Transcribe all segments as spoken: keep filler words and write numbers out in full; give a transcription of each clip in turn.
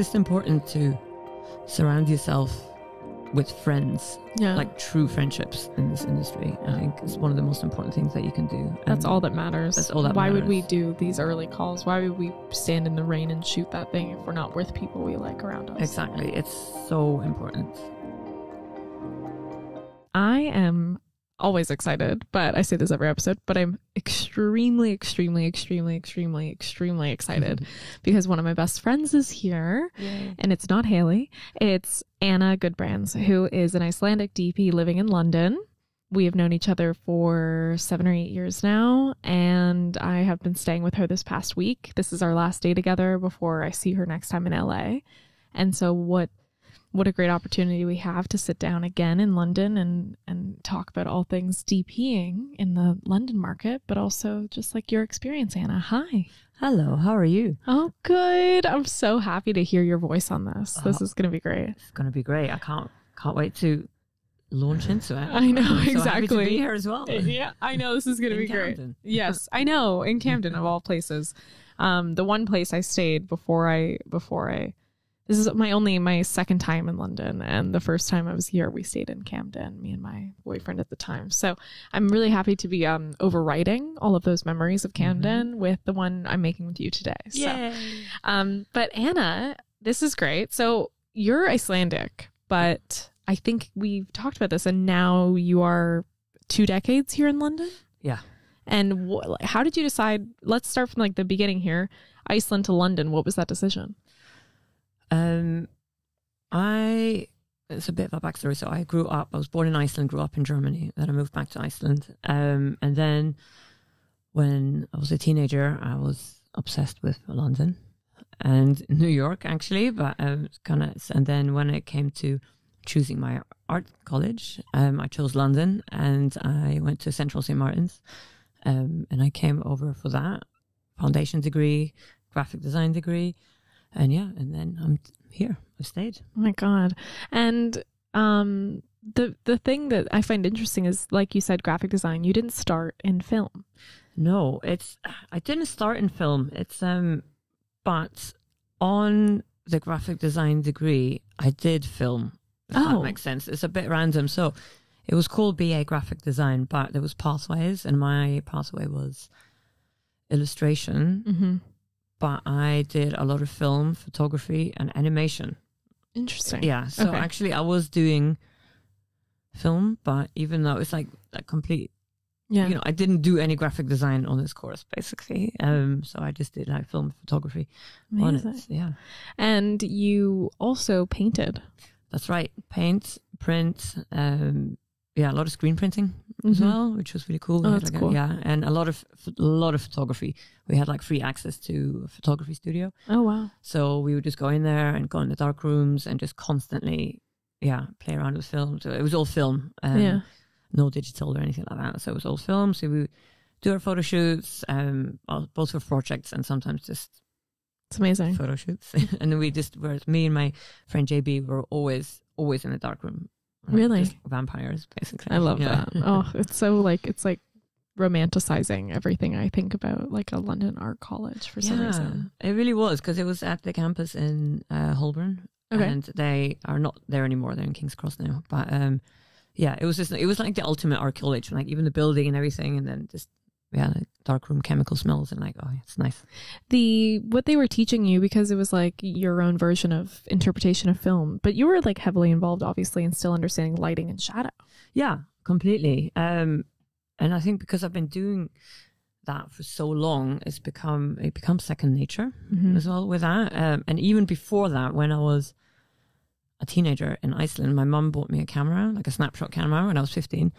this important to surround yourself with friends, yeah. like true friendships in this industry. I think it's one of the most important things that you can do. And that's all that matters. That's all that Why matters. Would we do these early calls? Why would we stand in the rain and shoot that thing if we're not with people we like around us? Exactly. It's so important. I am always excited, but I say this every episode, but I'm extremely, extremely, extremely, extremely, extremely excited because one of my best friends is here. Yay. And it's not Haley. It's Anna Gudbrands, who is an Icelandic D P living in London. We have known each other for seven or eight years now, and I have been staying with her this past week. This is our last day together before I see her next time in L A. And so what What a great opportunity we have to sit down again in London and, and talk about all things DPing in the London market, but also just like your experience, Anna. Hi. Hello. How are you? Oh, good. I'm so happy to hear your voice on this. Oh, this is going to be great. It's going to be great. I can't can't wait to launch into it. I know. I'm exactly. So happy to be here as well. Yeah, I know. This is going to be Camden. Great. Yes, I know. In Camden, of all places. Um, the one place I stayed before I before I... This is my only, my second time in London, and the first time I was here, we stayed in Camden, me and my boyfriend at the time. So I'm really happy to be um, overwriting all of those memories of Camden mm-hmm. with the one I'm making with you today. Yay. So, um, but Anna, this is great. So you're Icelandic, but I think we've talked about this, and now you are two decades here in London? Yeah. And wh- how did you decide, let's start from like the beginning here, Iceland to London, what was that decision? Um, I, it's a bit of a backstory. So I grew up, I was born in Iceland, grew up in Germany, then I moved back to Iceland. Um, and then when I was a teenager, I was obsessed with London and New York actually, but, um, kind of, and then when it came to choosing my art college, um, I chose London and I went to Central Saint Martins, um, and I came over for that foundation degree, graphic design degree. And yeah, and then I'm here. I stayed. Oh my God. And um, the the thing that I find interesting is, like you said, graphic design. You didn't start in film. No, it's I didn't start in film. It's um, but on the graphic design degree, I did film. If oh. that makes sense. It's a bit random. So it was called B A Graphic Design, but there was pathways, and my pathway was illustration. Mm-hmm. But I did a lot of film, photography, and animation. Interesting. Yeah. So okay. actually, I was doing film, but even though it's like a complete, yeah. you know, I didn't do any graphic design on this course, basically. Um, so I just did like film photography Amazing. on it. Yeah. And you also painted. That's right. Paint, print. Um, yeah, a lot of screen printing as mm-hmm. well, which was really cool. Oh, that's like cool. A, yeah, and a lot of a lot of photography. We had like free access to a photography studio. Oh wow! So we would just go in there and go in the dark rooms and just constantly, yeah, play around with film. So it was all film, um, yeah, no digital or anything like that. So it was all film. So we would do our photo shoots, um, both for projects and sometimes just it's amazing photo shoots. And then we just, where me and my friend J B were always always in the dark room. Really? Just vampires, basically. I love yeah. that. Oh, it's so like, it's like romanticizing everything I think about, like a London art college for some yeah, reason. It really was, because it was at the campus in uh, Holborn. Okay. And they are not there anymore. They're in King's Cross now. But um, yeah, it was just, it was like the ultimate art college, like even the building and everything. And then just, yeah, like darkroom chemical smells and like, oh, it's nice. The, what they were teaching you, because it was like your own version of interpretation of film, but you were like heavily involved, obviously, in still understanding lighting and shadow. Yeah, completely. Um, and I think because I've been doing that for so long, it's become, it becomes second nature mm-hmm. as well with that. Um, and even before that, when I was a teenager in Iceland, my mum bought me a camera, like a snapshot camera when I was fifteen.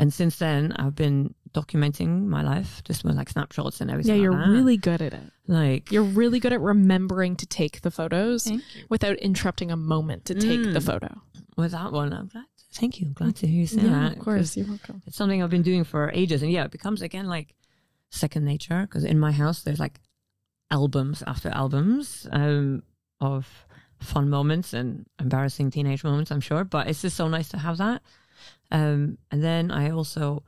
And since then, I've been documenting my life just with like snapshots and everything. Yeah, you're like that. really good at it. Like you're really good at remembering to take the photos without interrupting a moment to take mm. the photo. With that one, I'm glad. To, thank you. I'm glad to hear you say yeah, that. Of course, you're welcome. It's something I've been doing for ages, and yeah, it becomes again like second nature because in my house there's like albums after albums um, of fun moments and embarrassing teenage moments, I'm sure. But it's just so nice to have that. Um, and then I also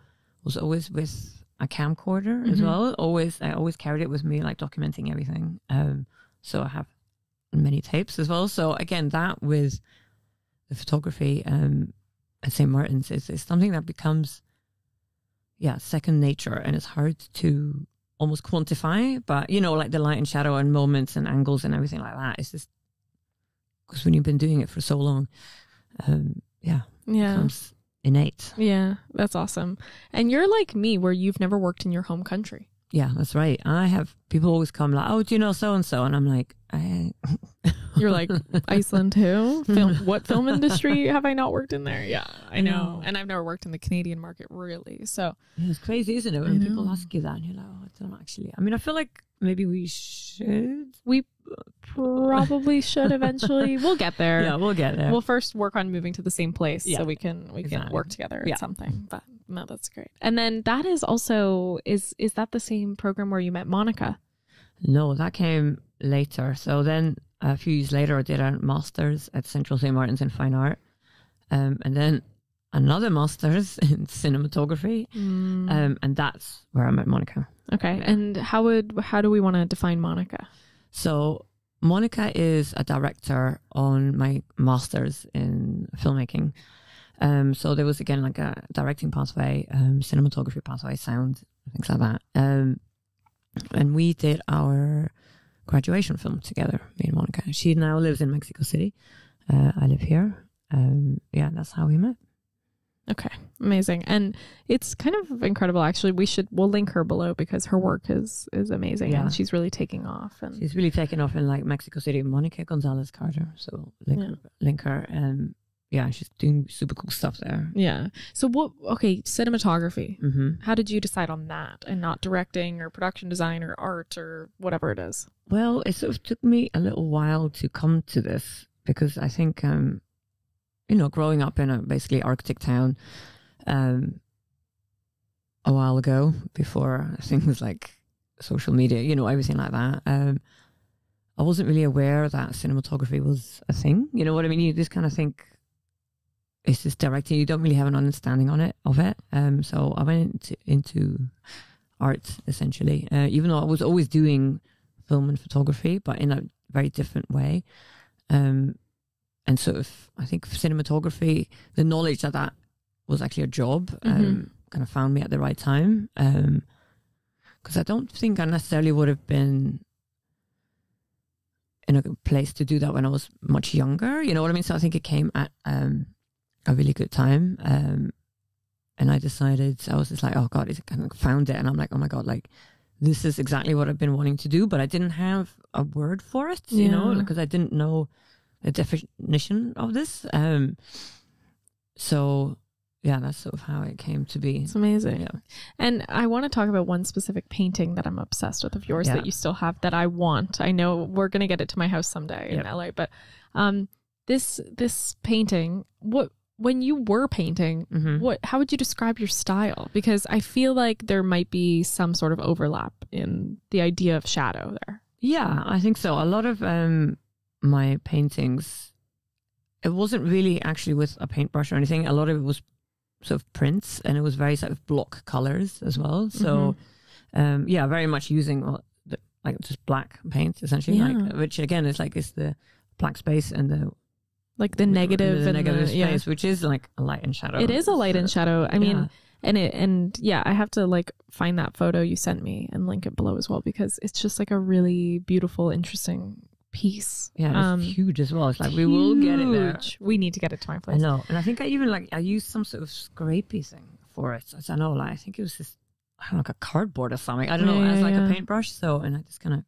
was always with a camcorder mm-hmm. as well. Always, I always carried it with me, like documenting everything. Um, so I have many types as well. So again, that with the photography um, at Saint Martin's is, is something that becomes, yeah, second nature, and it's hard to almost quantify. But you know, like the light and shadow and moments and angles and everything like that, it's just because when you've been doing it for so long, um, yeah, yeah, it becomes innate. Yeah, that's awesome. And you're like me, where you've never worked in your home country. Yeah, that's right. I have people always come like, oh, do you know so and so? And I'm like, I. You're like, Iceland who? Film, what film industry have I not worked in there? Yeah, I know. And I've never worked in the Canadian market, really. So it's crazy, isn't it? When people ask you that, and you're like, oh, I don't actually. I mean, I feel like maybe we should. We probably should eventually. We'll get there. Yeah, we'll get there. We'll first work on moving to the same place, yeah, so we can we exactly. can work together yeah. at something. But no, that's great. And then that is also, is is that the same program where you met Monica? No, that came later. So then a few years later, I did a master's at Central Saint Martins in Fine Art. Um, and then another master's in cinematography. Mm. Um, and that's where I met Monica. Okay. Yeah. And how would, how do we want to define Monica? So Monica is a director on my master's in filmmaking. Um, so there was, again, like a directing pathway, um, cinematography pathway, sound, things like that. Um, and we did our graduation film together, me and Monica. She now lives in Mexico City. Uh, I live here. Um, yeah, that's how we met. Okay, amazing. And it's kind of incredible, actually. We should, we'll link her below because her work is is amazing. Yeah. And she's really taking off. And she's really taking off in like Mexico City, Monique Gonzalez Carter. So link, yeah. link her. Um, yeah, she's doing super cool stuff there. Yeah. So what, okay, cinematography. Mm-hmm. How did you decide on that and not directing or production design or art or whatever it is? Well, it sort of took me a little while to come to this because I think, um, you know, growing up in a basically Arctic town um, a while ago before things like social media, you know, everything like that. Um, I wasn't really aware that cinematography was a thing. You know what I mean? You just kind of think, it's just directing. You don't really have an understanding on it of it. Um, so I went into, into art essentially, uh, even though I was always doing film and photography, but in a very different way. Um, and sort of, I think cinematography, the knowledge that that was actually a job, um, mm-hmm. kind of found me at the right time. Um, because I don't think I necessarily would have been in a good place to do that when I was much younger. You know what I mean? So I think it came at um. a really good time, um, and I decided, I was just like, oh god, it's kind of found it, and I'm like, oh my god, like this is exactly what I've been wanting to do, but I didn't have a word for it, you yeah. know, because I didn't know the definition of this. Um, so yeah, that's sort of how it came to be. It's amazing. Yeah. And I want to talk about one specific painting that I'm obsessed with of yours yeah. that you still have that I want. I know we're gonna get it to my house someday yep. in L A, but um, this this painting, what. When you were painting, mm-hmm. what? How would you describe your style? Because I feel like there might be some sort of overlap in the idea of shadow there. Yeah, I think so. A lot of um, my paintings, it wasn't really actually with a paintbrush or anything. A lot of it was sort of prints, and it was very sort of block colors as well. So, mm-hmm. um, yeah, very much using well, the, like just black paint essentially, yeah. like, which again is like it's the black space and the Like the negative, the negative and the, space, yeah. which is like a light and shadow. It is a light so, and shadow. I yeah. mean, and it, and yeah, I have to like find that photo you sent me and link it below as well, because it's just like a really beautiful, interesting piece. Yeah, it's um, huge as well. It's like, huge. We will get it there. We need to get it to my place. I know. And I think I even like, I used some sort of scrapey thing for it. I don't know, like, I think it was just, I don't know, like a cardboard or something. I don't yeah, know, yeah, as like yeah. a paintbrush. So, and I just kind of.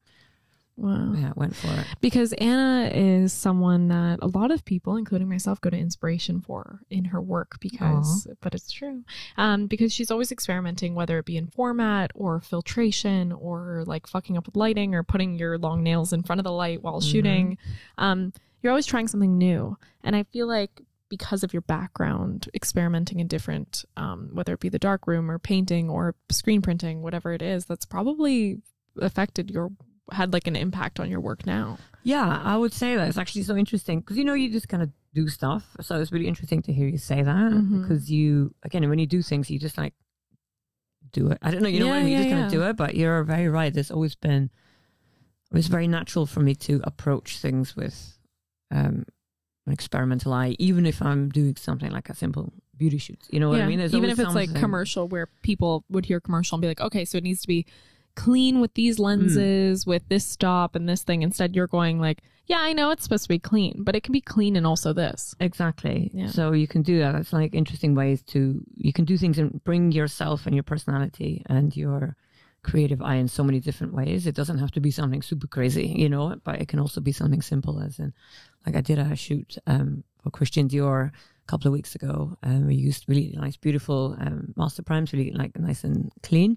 Wow. Yeah, went for it. Because Anna is someone that a lot of people, including myself, go to inspiration for in her work because, Aww. But it's true, um, because she's always experimenting, whether it be in format or filtration or like fucking up with lighting or putting your long nails in front of the light while mm-hmm. shooting. Um, you're always trying something new. And I feel like because of your background, experimenting in different, um, whether it be the darkroom or painting or screen printing, whatever it is, that's probably affected your had like an impact on your work now. Yeah, I would say that it's actually so interesting because, you know, you just kind of do stuff. So it's really interesting to hear you say that mm-hmm. because you, again, when you do things, you just like do it. I don't know, you know yeah, what I mean? Yeah, you just yeah. kind of do it, but you're very right. There's always been it was very natural for me to approach things with um, an experimental eye, even if I'm doing something like a simple beauty shoot. You know what yeah. I mean? There's even if it's something like commercial, where people would hear commercial and be like, okay, so it needs to be clean with these lenses, mm. with this stop and this thing. Instead, you're going like, yeah, I know it's supposed to be clean, but it can be clean and also this. Exactly. Yeah. So you can do that. It's like interesting ways to, you can do things and bring yourself and your personality and your creative eye in so many different ways. It doesn't have to be something super crazy, you know, but it can also be something simple, as in, like I did a shoot um, for Christian Dior a couple of weeks ago. Um, we used really nice, beautiful um, master primes, really like nice and clean,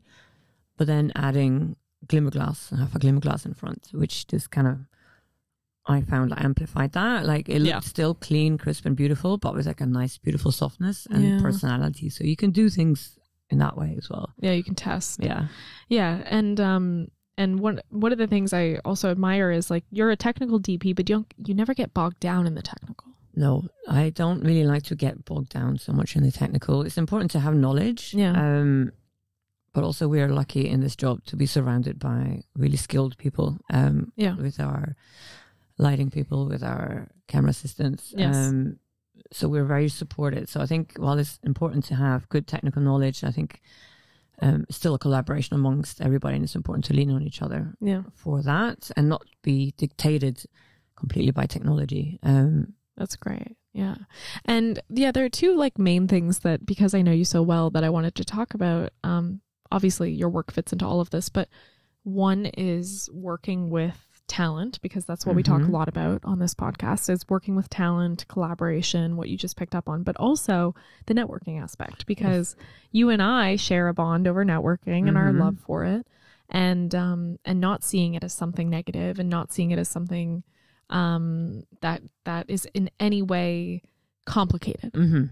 but then adding glimmer glass, and have a glimmer glass in front, which just kind of, I found I amplified that. Like it looked yeah. still clean, crisp and beautiful, but with like a nice, beautiful softness and yeah. personality. So you can do things in that way as well. Yeah, you can test. Yeah. Yeah. And um and one one of the things I also admire is like you're a technical D P, but you don't you never get bogged down in the technical. No, I don't really like to get bogged down so much in the technical. It's important to have knowledge. Yeah. Um but also we are lucky in this job to be surrounded by really skilled people. Um yeah. with our lighting people, with our camera assistants. Yes. Um So we're very supported. So I think while it's important to have good technical knowledge, I think um, it's still a collaboration amongst everybody, and it's important to lean on each other yeah. for that and not be dictated completely by technology. Um, That's great. Yeah. And yeah, there are two like main things that, because I know you so well, that I wanted to talk about. Um, obviously your work fits into all of this, but one is working with talent, because that's what mm-hmm. we talk a lot about on this podcast, is working with talent, collaboration, what you just picked up on, but also the networking aspect, because yes. you and I share a bond over networking mm-hmm. and our love for it, and um and not seeing it as something negative, and not seeing it as something um that that is in any way complicated. Mm-hmm.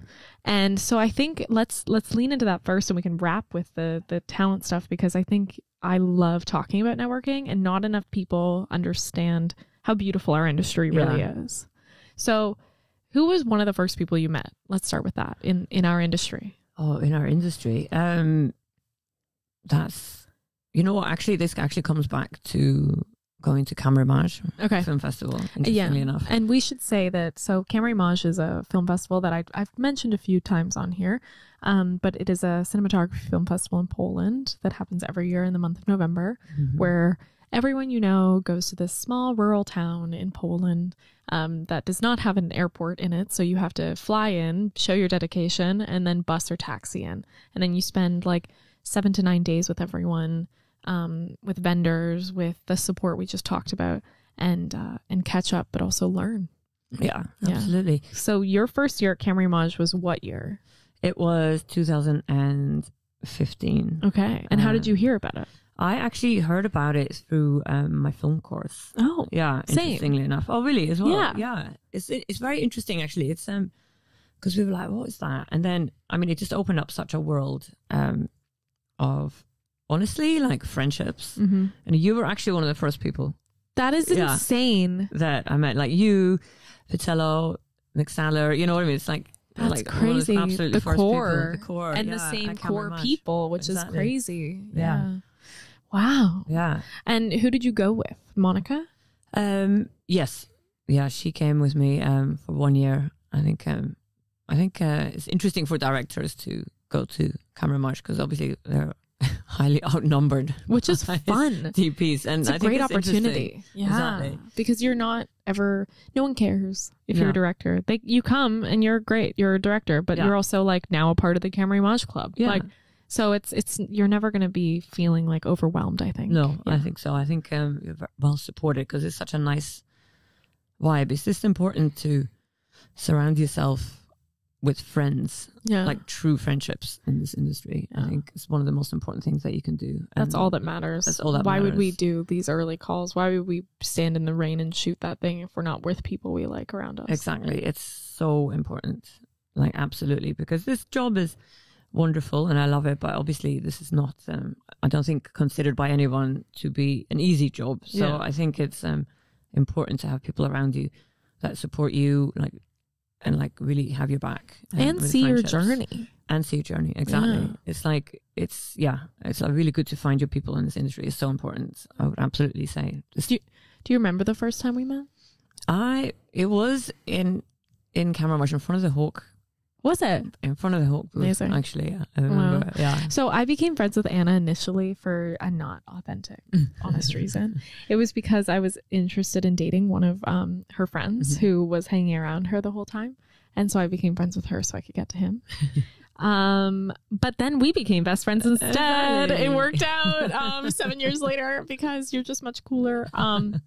And so I think let's let's lean into that first, and we can wrap with the the talent stuff, because I think I love talking about networking, and not enough people understand how beautiful our industry really yeah. is. So who was one of the first people you met? Let's start with that in, in our industry. Oh, in our industry. Um, that's, you know, actually, this actually comes back to going to Camerimage okay. Film Festival, interestingly yeah. enough. And we should say that, so Camerimage is a film festival that I, I've mentioned a few times on here, um, but it is a cinematography film festival in Poland that happens every year in the month of November, mm-hmm. where everyone you know goes to this small rural town in Poland um, that does not have an airport in it, so you have to fly in, show your dedication, and then bus or taxi in. And then you spend like seven to nine days with everyone, Um, with vendors, with the support we just talked about, and uh, and catch up, but also learn. Yeah, yeah. Absolutely. So your first year at Camerimage was what year? It was two thousand fifteen. Okay. And uh, how did you hear about it? I actually heard about it through um, my film course. Oh, yeah. Interestingly same. enough. Oh, really? As well. Yeah. Yeah. It's it, it's very interesting actually. It's um because we were like, what is that? And then I mean, it just opened up such a world um of. Honestly, like friendships. Mm-hmm. And you were actually one of the first people. That is yeah, insane. That I met, like you, Pitello, Nick Saller, you know what I mean? It's like, that's like crazy. Absolutely, the first core. People, the core. And yeah, the same core people, which exactly. is crazy. Yeah. yeah. Wow. Yeah. And who did you go with? Monica? Um, yes. Yeah, she came with me um, for one year. I think, um, I think uh, it's interesting for directors to go to Camerimage, because obviously they're highly outnumbered, which is fun. D Ps, and it's a I great think it's opportunity. Yeah, exactly. Because you're not ever. No one cares if yeah. you're a director. They you come and you're great. You're a director, but yeah. you're also like now a part of the Camerimage Club. Yeah. Like, so it's it's you're never going to be feeling like overwhelmed. I think. No, yeah. I think so. I think um, you're well supported, because it's such a nice vibe. It's just important to surround yourself with friends, yeah. like true friendships in this industry. Yeah. I think it's one of the most important things that you can do. And that's all that matters. That's all that Why matters. would we do these early calls? Why would we stand in the rain and shoot that thing if we're not with people we like around us? Exactly. It's so important. Like, absolutely. Because this job is wonderful and I love it, but obviously this is not, um, I don't think, considered by anyone to be an easy job. So yeah. I think it's um, important to have people around you that support you, like, and like really have your back. Um, and see your journey. And see your journey, exactly. Yeah. It's like, it's, yeah, it's like really good to find your people in this industry. It's so important. I would absolutely say. Do you, do you remember the first time we met? I, it was in, in Camerimage in front of the Hawk. Was it? In front of the Hawk booth, actually. Yeah, I remember. Wow. Yeah. So I became friends with Anna initially for a not authentic, honest reason. It was because I was interested in dating one of um, her friends mm-hmm. who was hanging around her the whole time. And so I became friends with her so I could get to him. Um, but then we became best friends instead. It worked out um, seven years later because you're just much cooler. Um,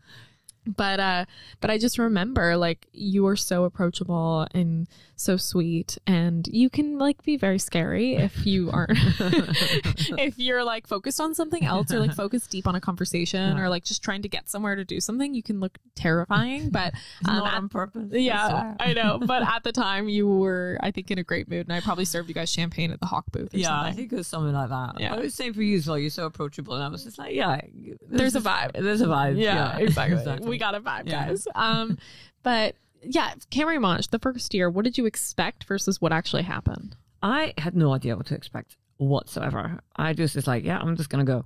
But uh, but I just remember, like, you are so approachable and so sweet, and you can, like, be very scary if you aren't if you're like focused on something else or like focused deep on a conversation yeah. or like just trying to get somewhere to do something. You can look terrifying, but um, not at, on purpose. Yeah, I know. But at the time, you were, I think, in a great mood, and I probably served you guys champagne at the Hawk booth. Or yeah, something. I think it was something like that. Yeah. I was saying for you as well. You're so approachable, and I was just like, yeah, there's, there's just, a vibe. There's a vibe. Yeah, yeah. exactly. exactly. We We got a vibe, yeah. guys. Um, but yeah, Camerimage, the first year, what did you expect versus what actually happened? I had no idea what to expect whatsoever. I just was like, yeah, I'm just gonna go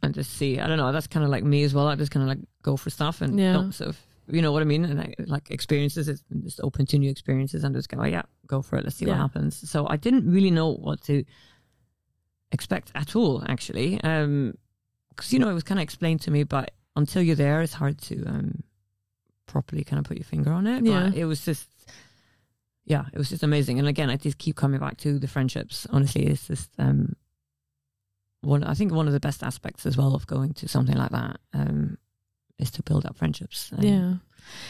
and just see. I don't know. That's kind of like me as well. I just kind of like go for stuff and yeah. don't sort of, you know what I mean? And I, like experiences, it's just open to new experiences and just go, oh, yeah, go for it. Let's see yeah. what happens. So I didn't really know what to expect at all, actually, because um, you know it was kind of explained to me, but. Until you're there, it's hard to um, properly kind of put your finger on it. Yeah. But it was just, yeah, it was just amazing. And again, I just keep coming back to the friendships. Honestly, it's just um, one. I think one of the best aspects as well of going to something like that um, is to build up friendships. And, yeah,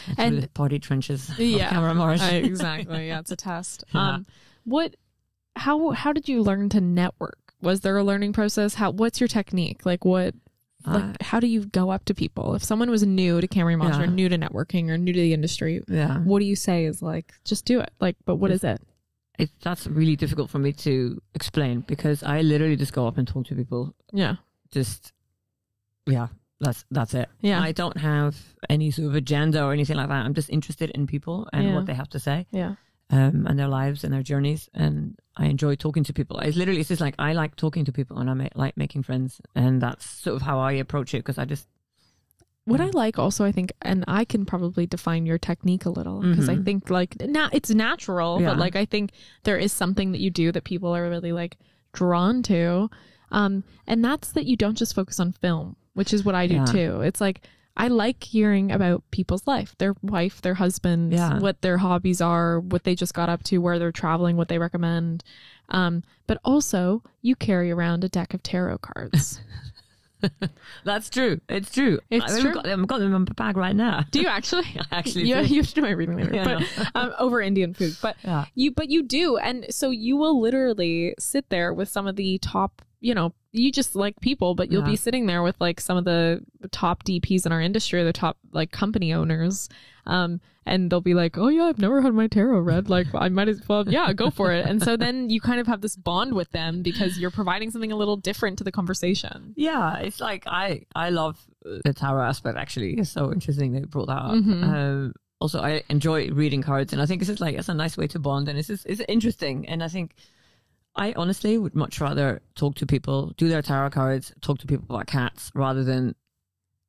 and, and the party trenches. Yeah, Camerimage. Exactly. Yeah, it's a test. Yeah. Um, what? How? How did you learn to network? Was there a learning process? How? What's your technique? Like what? Like, uh, how do you go up to people? If someone was new to Camerimage yeah. or new to networking or new to the industry, yeah. what do you say is like, just do it? Like, but what it's, is it? It? That's really difficult for me to explain because I literally just go up and talk to people. Yeah. Just, yeah, that's that's it. Yeah. I don't have any sort of agenda or anything like that. I'm just interested in people and yeah. what they have to say. Yeah. Um, and their lives and their journeys, and I enjoy talking to people. It's literally, it's just like I like talking to people, and I make, like making friends, and that's sort of how I approach it because I just. What I like also, I think, and I can probably define your technique a little because mm-hmm. I think like now it's natural, yeah. but like I think there is something that you do that people are really like drawn to, um, and that's that you don't just focus on film, which is what I do yeah. too. It's like. I like hearing about people's life, their wife, their husbands, yeah. what their hobbies are, what they just got up to, where they're traveling, what they recommend. Um, but also, you carry around a deck of tarot cards. That's true. It's true. It's I mean, true. I've got, I've got them in my bag right now. Do you actually? I actually you, do. You have to do my reading later. Yeah, but, no. um, over Indian food. But, yeah. you, but you do. And so you will literally sit there with some of the top, you know, you just like people, but you'll yeah. be sitting there with like some of the top D Ps in our industry, the top like company owners. Um, and they'll be like, oh yeah, I've never had my tarot read. Like I might as well, yeah, go for it. And so then you kind of have this bond with them because you're providing something a little different to the conversation. Yeah. It's like, I, I love the tarot aspect actually. It's so interesting. They brought that up. Mm-hmm. Um, also I enjoy reading cards and I think it's just like, it's a nice way to bond and it's just, it's interesting. And I think, I honestly would much rather talk to people, do their tarot cards, talk to people about cats rather than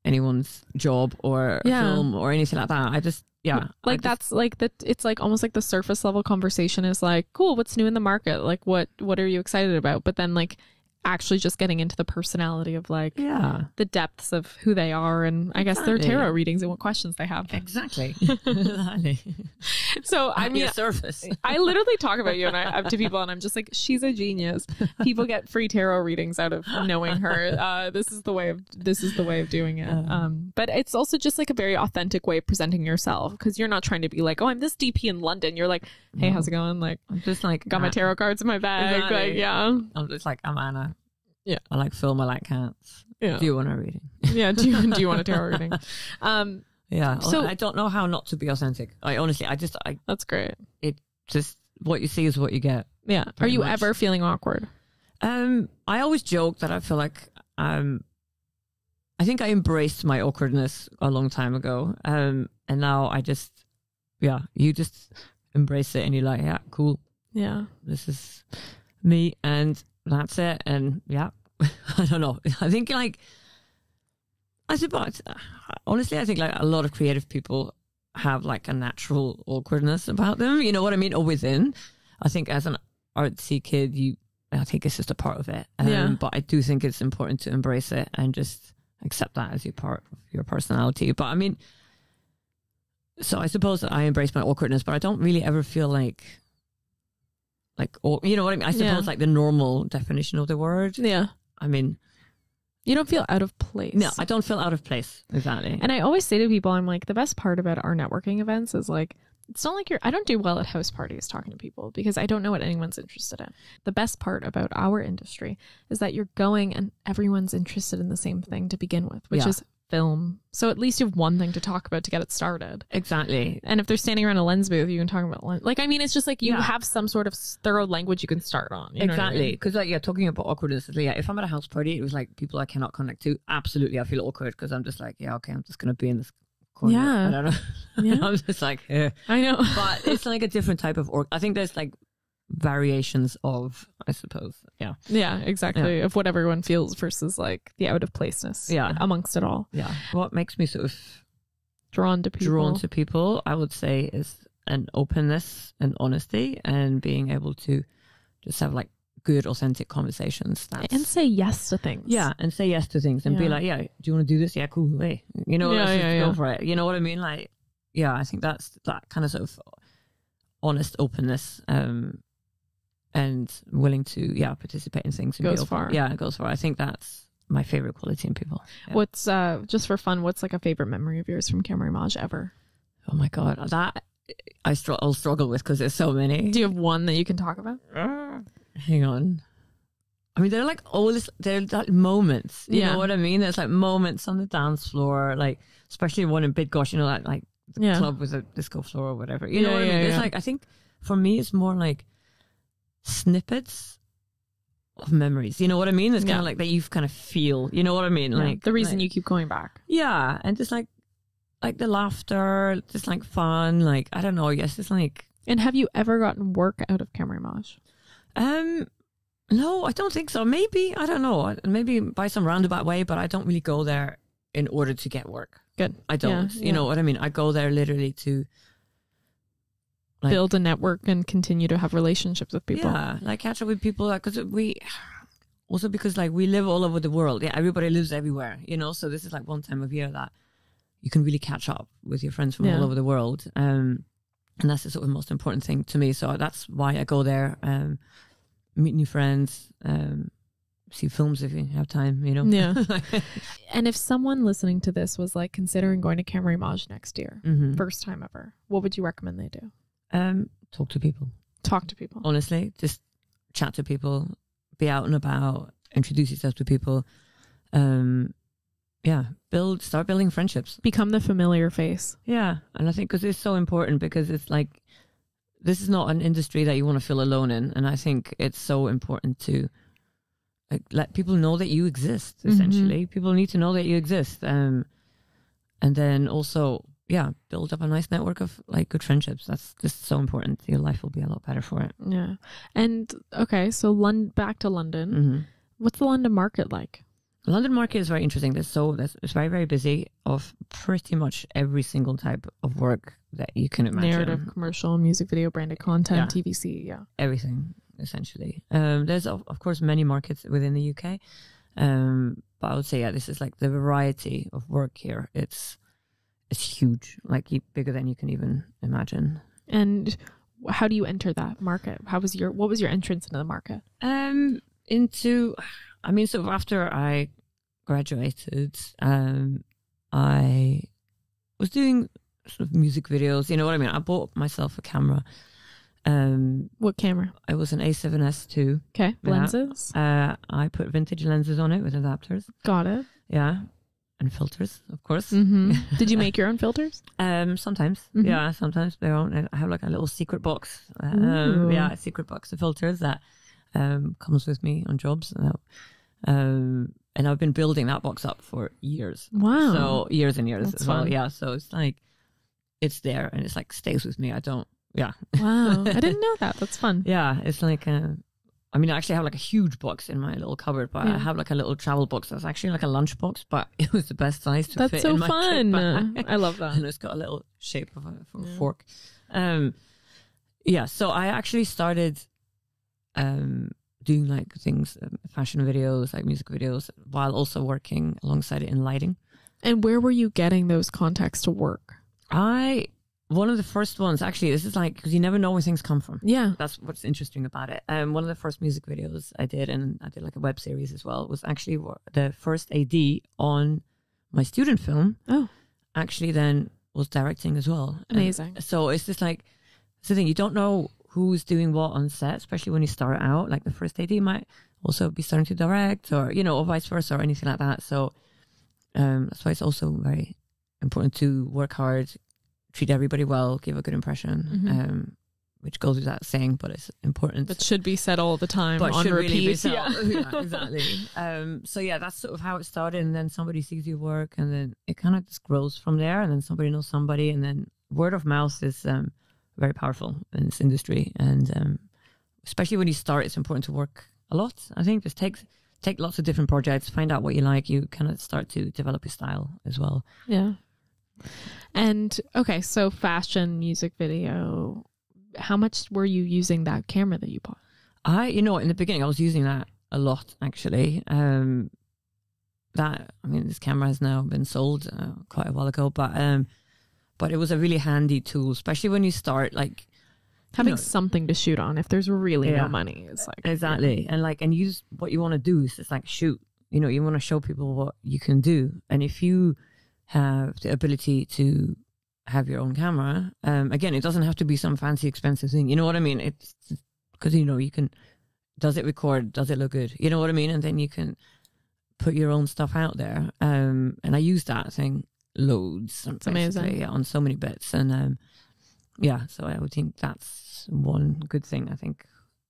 anyone's job or yeah. film or anything like that. I just, yeah. Like I that's just, like, that. It's like almost like the surface level conversation is like, cool, what's new in the market? Like, what, what are you excited about? But then like actually just getting into the personality of like yeah. the depths of who they are and I exactly. guess their tarot readings and what questions they have. Exactly. So I mean, surface. I literally talk about you and I up to people and I'm just like, she's a genius. People get free tarot readings out of knowing her. Uh, this is the way of, this is the way of doing it. Um, um, but it's also just like a very authentic way of presenting yourself because you're not trying to be like, oh, I'm this D P in London. You're like, hey, no. how's it going? Like, I'm just like, got Anna. My tarot cards in my bag. Exactly. Like, yeah. I'm just like, I'm Anna. Yeah, I like film. I like cats. Yeah. Do you want a reading? Yeah. Do you do you want a tarot reading? Um, yeah. So I don't know how not to be authentic. I honestly, I just, I. That's great. It just what you see is what you get. Yeah. Are you much. ever feeling awkward? Um, I always joke that I feel like um, I think I embraced my awkwardness a long time ago, um, and now I just, yeah, you just. embrace it and you're like, yeah, cool. Yeah. This is me and that's it. And yeah, I don't know. I think like, I suppose, honestly, I think like a lot of creative people have like a natural awkwardness about them. You know what I mean? Or within. I think as an artsy kid, you, I think it's just a part of it. Um, yeah. But I do think it's important to embrace it and just accept that as your part of your personality. But I mean, so I suppose that I embrace my awkwardness, but I don't really ever feel like, like, or, you know what I mean? I suppose yeah. like the normal definition of the word. Yeah. I mean, you don't feel out of place. No, I don't feel out of place. Exactly. And I always say to people, I'm like, the best part about our networking events is like, it's not like you're, I don't do well at house parties talking to people because I don't know what anyone's interested in. The best part about our industry is that you're going and everyone's interested in the same thing to begin with, which yeah. is film. So at least you have one thing to talk about to get it started. Exactly. And if they're standing around a lens booth, you can talk about lens. Like, I mean, it's just like you yeah. have some sort of thorough language you can start on. You exactly. Because I mean? Like, yeah, talking about awkwardness, yeah, if I'm at a house party, it was like people I cannot connect to. Absolutely. I feel awkward because I'm just like, yeah, okay, I'm just going to be in this corner. Yeah. I don't know. Yeah. I'm just like, eh. I know. But it's like a different type of org. I think there's like variations of, I suppose. Yeah. Yeah, exactly. Yeah. Of what everyone feels versus like the out of placeness. Yeah. Amongst it all. Yeah. What makes me sort of drawn to people. Drawn to people, I would say, is an openness and honesty and being able to just have like good authentic conversations. That's, and say yes to things. Yeah. And say yes to things and yeah. be like, yeah, do you want to do this? Yeah, cool. Hey. You know, yeah, let's yeah, just go yeah. for it. You know what I mean? Like, yeah, I think that's that kind of sort of honest openness. Um And willing to, yeah, participate in things. Goes far. Yeah, it goes far. I think that's my favorite quality in people. Yeah. What's, uh, just for fun, what's like a favorite memory of yours from Camerimage ever? Oh my God. That, I str I'll struggle with because there's so many. Do you have one that you can talk about? Hang on. I mean, they're like all this, they're like moments. You yeah. know what I mean? There's like moments on the dance floor, like, especially one in Bidgosh, you know, that like the yeah. club with a disco floor or whatever. You yeah, know what yeah, I mean? It's yeah. like, I think for me, it's more like, snippets of memories, you know what I mean? It's yeah. kind of like that you've kind of feel, you know what I mean? Yeah, like the reason like, you keep going back. Yeah, and just like like the laughter, just like fun, like I don't know. Yes, it's like. And have you ever gotten work out of Camerimage? Um, no, I don't think so. Maybe I don't know. Maybe by some roundabout way, but I don't really go there in order to get work. Good, I don't. Yeah, you yeah. know what I mean? I go there literally to. Like, build a network and continue to have relationships with people. Yeah, like catch up with people, like because we also because like we live all over the world. Yeah, everybody lives everywhere, you know. So this is like one time of year that you can really catch up with your friends from yeah. all over the world, um, and that's the sort of most important thing to me. So that's why I go there, um, meet new friends, um, see films if you have time, you know. Yeah. And if someone listening to this was like considering going to Camerimage next year, mm-hmm. first time ever, what would you recommend they do? Um, talk to people. Talk to people. Honestly, just chat to people, be out and about, introduce yourself to people. Um, yeah, build, start building friendships. Become the familiar face. Yeah, and I think because it's so important because it's like, this is not an industry that you want to feel alone in. And I think it's so important to like, let people know that you exist, essentially. Mm-hmm. People need to know that you exist. Um, and then also... yeah, build up a nice network of like good friendships. That's just so important. Your life will be a lot better for it. Yeah. And okay, so London, back to London. Mm-hmm. What's the London market like? The London market is very interesting. There's so there's, it's very, very busy of pretty much every single type of work that you can imagine. Narrative, commercial, music video, branded content, yeah. T V C, yeah. Everything, essentially. Um, there's, of, of course, many markets within the U K. Um, but I would say, yeah, this is like the variety of work here. It's... it's huge, like bigger than you can even imagine. And how do you enter that market? How was your, what was your entrance into the market? Um, into, I mean, so after I graduated, um, I was doing sort of music videos. You know what I mean? I bought myself a camera. Um, what camera? It was an A seven S two. Okay. Lenses. Uh, I put vintage lenses on it with adapters. Got it. Yeah. And filters, of course. Mm-hmm. Did you make your own filters? Um, sometimes, mm-hmm. yeah, sometimes they don't. I have like a little secret box, um, yeah, a secret box of filters that um, comes with me on jobs. And, um, and I've been building that box up for years. Wow! So years and years. That's as well. Fun. Yeah, so it's like it's there and it's like stays with me. I don't Yeah. Wow. I didn't know that. That's fun. Yeah. It's like a, I mean, I actually have like a huge box in my little cupboard, but yeah. I have like a little travel box that's actually like a lunch box, but it was the best size to that's fit so in my fun. Bag. I love that. And it's got a little shape of a, for yeah. a fork. Um, yeah. So I actually started um, doing like things, um, fashion videos, like music videos, while also working alongside it in lighting. And where were you getting those contacts to work? I... One of the first ones, actually, this is like, because you never know where things come from. Yeah. That's what's interesting about it. Um, one of the first music videos I did, and I did like a web series as well, was actually the first A D on my student film. Oh. Actually then was directing as well. Amazing. And so it's just like, it's the thing, you don't know who's doing what on set, especially when you start out. Like the first A D might also be starting to direct or, you know, or vice versa or anything like that. So um, that's why it's also very important to work hard, treat everybody well, give a good impression, mm-hmm. um, which goes without saying, but it's important. But should be said all the time, but on should repeat. Really be said. Yeah. Yeah, exactly. Um, so yeah, that's sort of how it started. And then somebody sees your work, and then it kind of just grows from there. And then somebody knows somebody, and then word of mouth is um, very powerful in this industry. And um, especially when you start, it's important to work a lot. I think just take take lots of different projects, find out what you like. You kind of start to develop your style as well. Yeah. And okay, so fashion, music video, how much were you using that camera that you bought? I, you know, in the beginning I was using that a lot, actually. Um, that, I mean, this camera has now been sold uh, quite a while ago, but um, but it was a really handy tool, especially when you start, like, having you know, something to shoot on if there's really yeah, no money. It's like, exactly. Yeah. And like, and use what you want to do is just like shoot, you know, you want to show people what you can do. And if you have the ability to have your own camera, um again, it doesn't have to be some fancy expensive thing, you know what I mean? It's because, you know, you can, does it record, does it look good, you know what I mean? And then you can put your own stuff out there. Um and I use that thing loads. That's amazing. Yeah, on so many bits. And um yeah, so I would think that's one good thing, I think,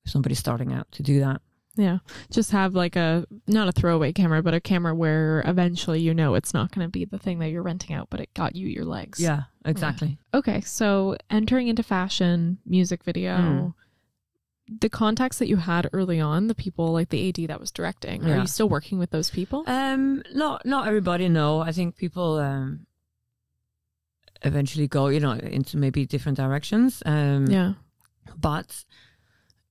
if somebody's starting out, to do that. Yeah, just have like a, not a throwaway camera, but a camera where eventually you know it's not going to be the thing that you're renting out, but it got you your legs. Yeah, exactly. Yeah. Okay, so entering into fashion, music video, mm. the contacts that you had early on, the people like the A D that was directing, yeah. are you still working with those people? Um, not, not everybody, no. I think people um, eventually go, you know, into maybe different directions. Um, yeah. But,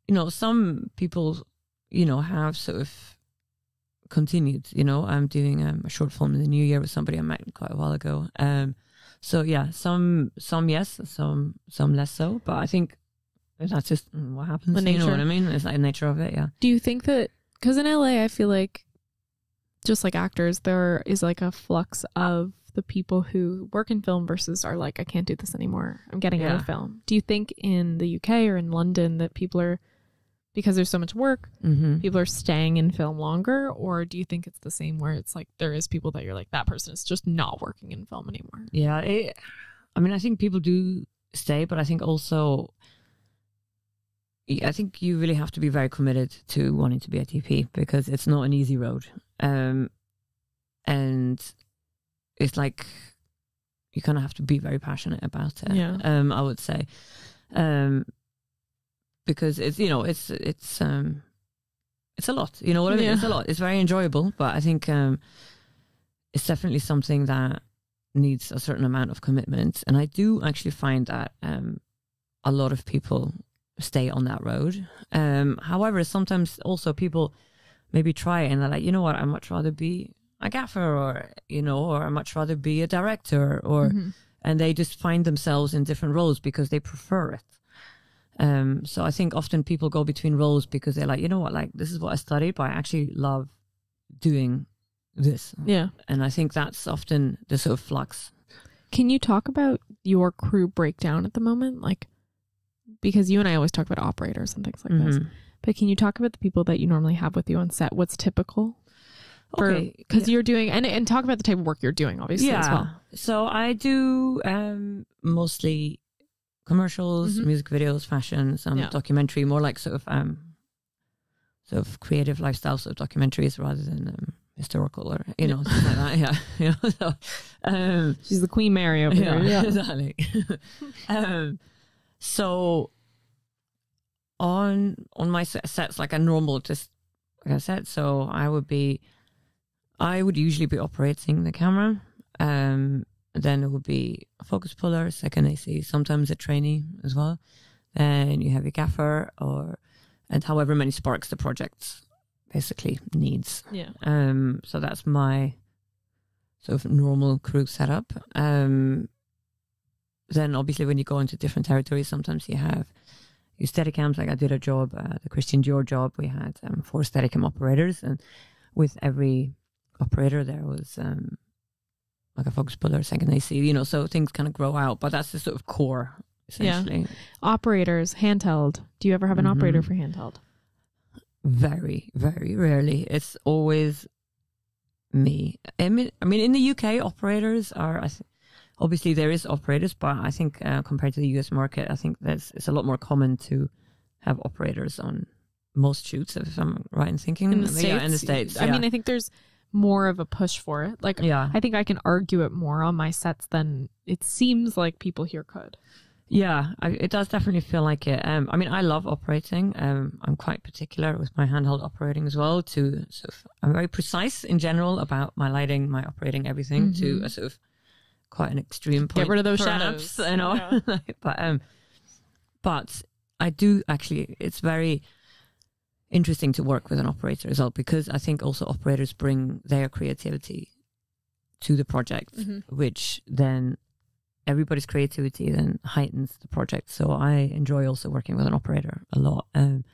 you know, some people... you know, have sort of continued, you know, I'm doing um, a short film in the new year with somebody I met quite a while ago. Um, so yeah, some, some yes, some, some less so, but I think that's just what happens. The nature. You know what I mean? It's like the nature of it. Yeah. Do you think that, cause in L A, I feel like just like actors, there is like a flux of the people who work in film versus are like, I can't do this anymore. I'm getting yeah. out of film. Do you think in the U K or in London that people are, because there's so much work, mm-hmm. people are staying in film longer? Or do you think it's the same where it's like there is people that you're like, that person is just not working in film anymore? Yeah, it, I mean, I think people do stay, but I think also, I think you really have to be very committed to wanting to be a T P, because it's not an easy road. Um, and it's like, you kind of have to be very passionate about it, yeah. um, I would say. Um, Because it's, you know, it's, it's, um, it's a lot, you know what I mean? Yeah. It's a lot. It's very enjoyable, but I think, um, it's definitely something that needs a certain amount of commitment. And I do actually find that, um, a lot of people stay on that road. Um, however, sometimes also people maybe try and they're like, you know what, I'd much rather be a gaffer, or, you know, or I'd much rather be a director, or, mm-hmm. and they just find themselves in different roles because they prefer it. Um, so I think often people go between roles because they're like, you know what, like this is what I studied, but I actually love doing this. Yeah. And I think that's often the sort of flux. Can you talk about your crew breakdown at the moment? Like, because you and I always talk about operators and things like mm-hmm. this, but can you talk about the people that you normally have with you on set? What's typical? For, okay. Cause yeah. you're doing, and, and talk about the type of work you're doing obviously yeah. as well. So I do, um, mostly commercials, mm-hmm. music videos, fashion, some yeah. documentary, more like sort of um, sort of creative lifestyle sort of documentaries rather than um, historical or you know yeah. something like that. Yeah, you know, so, um, she's the Queen Mary over yeah, here. Yeah, exactly. um, So on on my sets, like a normal, just like I said, so I would be, I would usually be operating the camera. Um, then it would be a focus puller, second A C, sometimes a trainee as well. Then you have your gaffer, or and however many sparks the project basically needs. Yeah. Um. So that's my sort of normal crew setup. Um. Then obviously when you go into different territories, sometimes you have your Steadicams. Like I did a job, uh, the Christian Dior job. We had um, four Steadicam operators, and with every operator there was um, like a focus puller, second A C. You know, so things kind of grow out. But that's the sort of core. Essentially. Yeah. Operators, handheld. Do you ever have an mm-hmm. operator for handheld? Very, very rarely. It's always me. I mean, I mean, in the U K, operators are, I th obviously there is operators, but I think uh, compared to the U S market, I think that's, it's a lot more common to have operators on most shoots, if I'm right in thinking. In the States. Yeah, in the States. I yeah. mean, I think there's more of a push for it. Like, yeah. I think I can argue it more on my sets than it seems like people here could. Yeah, I, it does definitely feel like it. Um, I mean, I love operating. Um, I'm quite particular with my handheld operating as well. To sort of, I'm very precise in general about my lighting, my operating, everything. Mm-hmm. To a sort of quite an extreme point. Get rid of those shadows, you know. Yeah. but um, but I do actually. It's very interesting to work with an operator as well, because I think also operators bring their creativity to the project, mm-hmm. which then. Everybody's creativity then heightens the project. So I enjoy also working with an operator a lot. Um,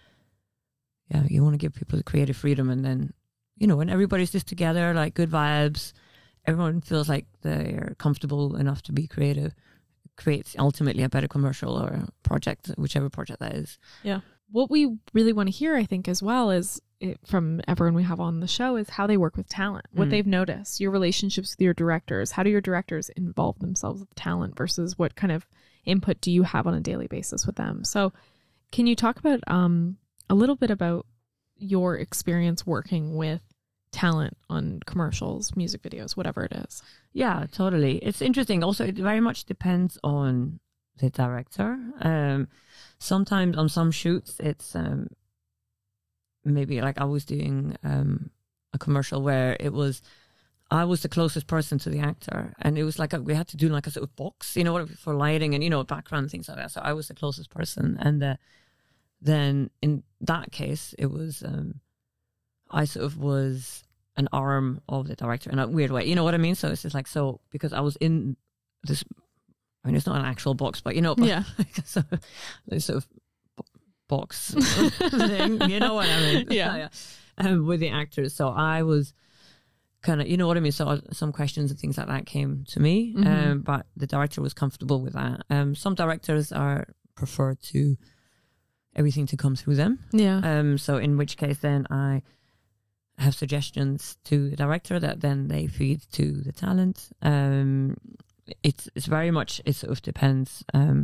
yeah, you want to give people the creative freedom, and then, you know, when everybody's just together, like good vibes, everyone feels like they're comfortable enough to be creative, creates ultimately a better commercial or project, whichever project that is. Yeah. What we really want to hear, I think, as well is it, from everyone we have on the show, is how they work with talent, what mm. they've noticed, your relationships with your directors. How do your directors involve themselves with talent versus what kind of input do you have on a daily basis with them? So can you talk about um, a little bit about your experience working with talent on commercials, music videos, whatever it is? Yeah, totally. It's interesting. Also, it very much depends on the director. Um, sometimes on some shoots, it's um, maybe like I was doing um, a commercial where it was, I was the closest person to the actor, and it was like a, we had to do like a sort of box, you know, for lighting and, you know, background, things like that. So I was the closest person. And uh, then in that case, it was, um, I sort of was an arm of the director in a weird way, you know what I mean? So it's just like, so because I was in this, I mean, it's not an actual box, but, you know, yeah. so, sort of box thing, you know what I mean? Yeah. yeah. Um, with the actors. So I was kind of, you know what I mean? So some questions and things like that came to me, mm-hmm. um, but the director was comfortable with that. Um, some directors are prefer to everything to come through them. Yeah. Um, so in which case then I have suggestions to the director that then they feed to the talent. Um It's it's very much, it sort of depends, um,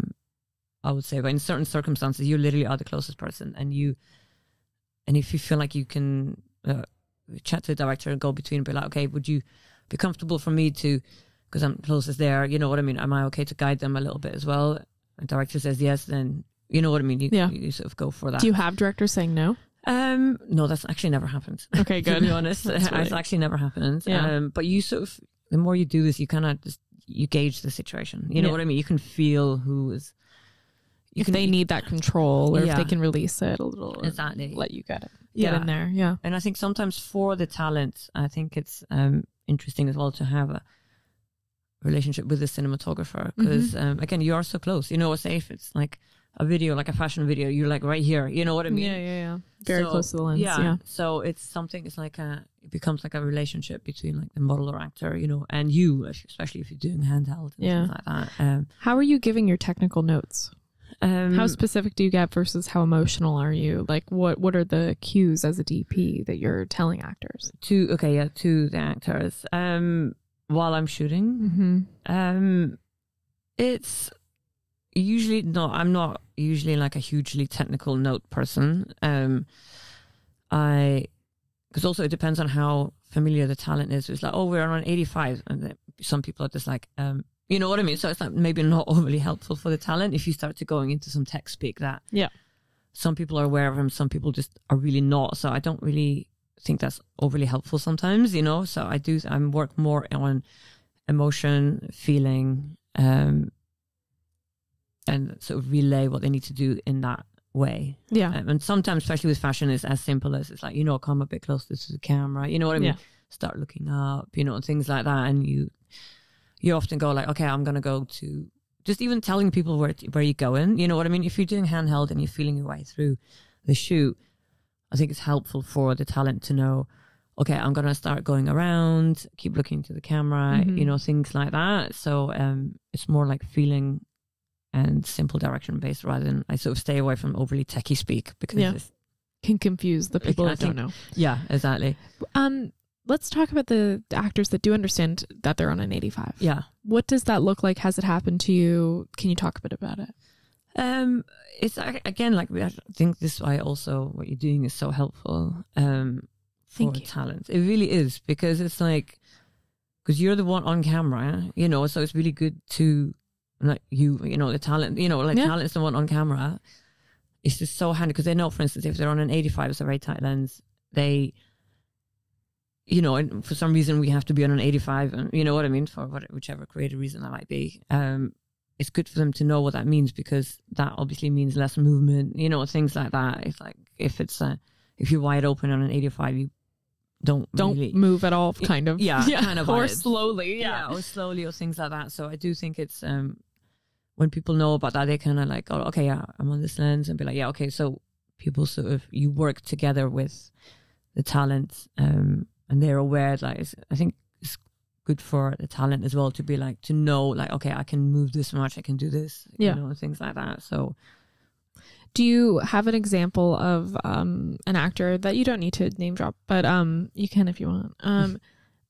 I would say. But in certain circumstances, you literally are the closest person, and you, and if you feel like you can uh, chat to the director and go between and be like, okay, would you be comfortable for me to, because I'm closest there, you know what I mean? Am I okay to guide them a little bit as well? The director says yes, then you know what I mean? You, yeah. you sort of go for that. Do you have directors saying no? Um, no, that's actually never happened. Okay, good. To be honest, it's really... actually never happened. Yeah. Um, but you sort of, the more you do this, you kind of just, you gauge the situation. You know yeah. what I mean? You can feel who is... You if can, they need that control, or yeah. if they can release it a little. Exactly. Let you get it. Get yeah. in there, yeah. And I think sometimes for the talent, I think it's um, interesting as well to have a relationship with the cinematographer. Because, mm-hmm. um, again, you are so close. You know, say if it's like a video, like a fashion video, you're like right here. You know what I mean? Yeah, yeah, yeah. Very so, close to the lens, yeah. yeah. So it's something, it's like a... it becomes like a relationship between like the model or actor, you know, and you, especially if you're doing handheld and yeah. things like that. Um, how are you giving your technical notes? Um, how specific do you get versus how emotional are you? Like what, what are the cues as a D P that you're telling actors? To, okay, yeah, to the actors. Um, while I'm shooting, mm-hmm. um, it's usually not, I'm not usually like a hugely technical note person. Um, I... Because also it depends on how familiar the talent is. It's like, oh, we're on eighty-five. And some people are just like, um, You know what I mean? So it's like maybe not overly helpful for the talent if you start to going into some tech speak that yeah, some people are aware of them, some people just are really not. So I don't really think that's overly helpful sometimes, you know. So I do, I work more on emotion, feeling, um, and sort of relay what they need to do in that way. Yeah. Um, and sometimes, especially with fashion, it's as simple as it's like, you know, come a bit closer to the camera. You know what I mean? Yeah. Start looking up, you know, and things like that. And you... you often go like, okay, I'm going to go to, just even telling people where where you're going. You know what I mean? If you're doing handheld and you're feeling your way through the shoot, I think it's helpful for the talent to know, okay, I'm going to start going around, keep looking to the camera, mm-hmm. you know, things like that. So um, it's more like feeling and simple direction based rather than, I sort of stay away from overly techie speak because yeah. it can confuse the people that don't know. Yeah, exactly. Um. Let's talk about the actors that do understand that they're on an eighty-five. Yeah. What does that look like? Has it happened to you? Can you talk a bit about it? Um, it's again, like, I think this is why also what you're doing is so helpful um, for talent. It really is, because it's like, because you're the one on camera, you know, so it's really good to, like, you, you know, the talent, you know, like yeah. talent's the one on camera. It's just so handy because they know, for instance, if they're on an eighty-five, it's a very tight lens, they... you know, and for some reason we have to be on an eighty-five, and you know what I mean, for whatever, whichever creative reason that might be. Um, it's good for them to know what that means, because that obviously means less movement, you know, things like that. It's like, if it's uh, if you're wide open on an eighty-five, you don't don't really move at all, kind of. Yeah, yeah, kind of, or slowly, yeah. yeah, or slowly, or things like that. So I do think it's um, when people know about that, they kind of like, oh, okay, yeah, I'm on this lens, and be like, yeah, okay. So people sort of, you work together with the talent. Um, And they're aware, like, it's, I think it's good for the talent as well to be like, to know, like, okay, I can move this much, I can do this, yeah. you know, things like that. So do you have an example of um, an actor that you don't need to name drop, but um, you can if you want, um,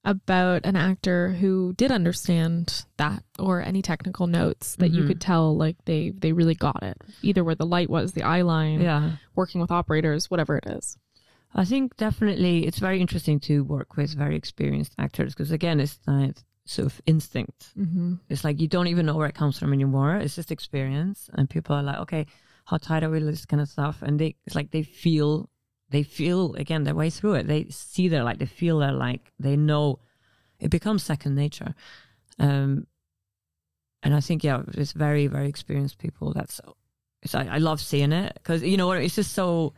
about an actor who did understand that, or any technical notes that mm-hmm. you could tell, like, they, they really got it, either where the light was, the eye line, yeah. working with operators, whatever it is? I think definitely it's very interesting to work with very experienced actors, because again, it's that sort of instinct. Mm-hmm. It's like you don't even know where it comes from anymore. It's just experience, and people are like, okay, how tight are we, this kind of stuff, and they it's like they feel they feel again their way through it. They see their light, they feel their light, they know. It becomes second nature, um, and I think yeah, it's very very experienced people. That's it's I, I love seeing it, because you know what, it's just so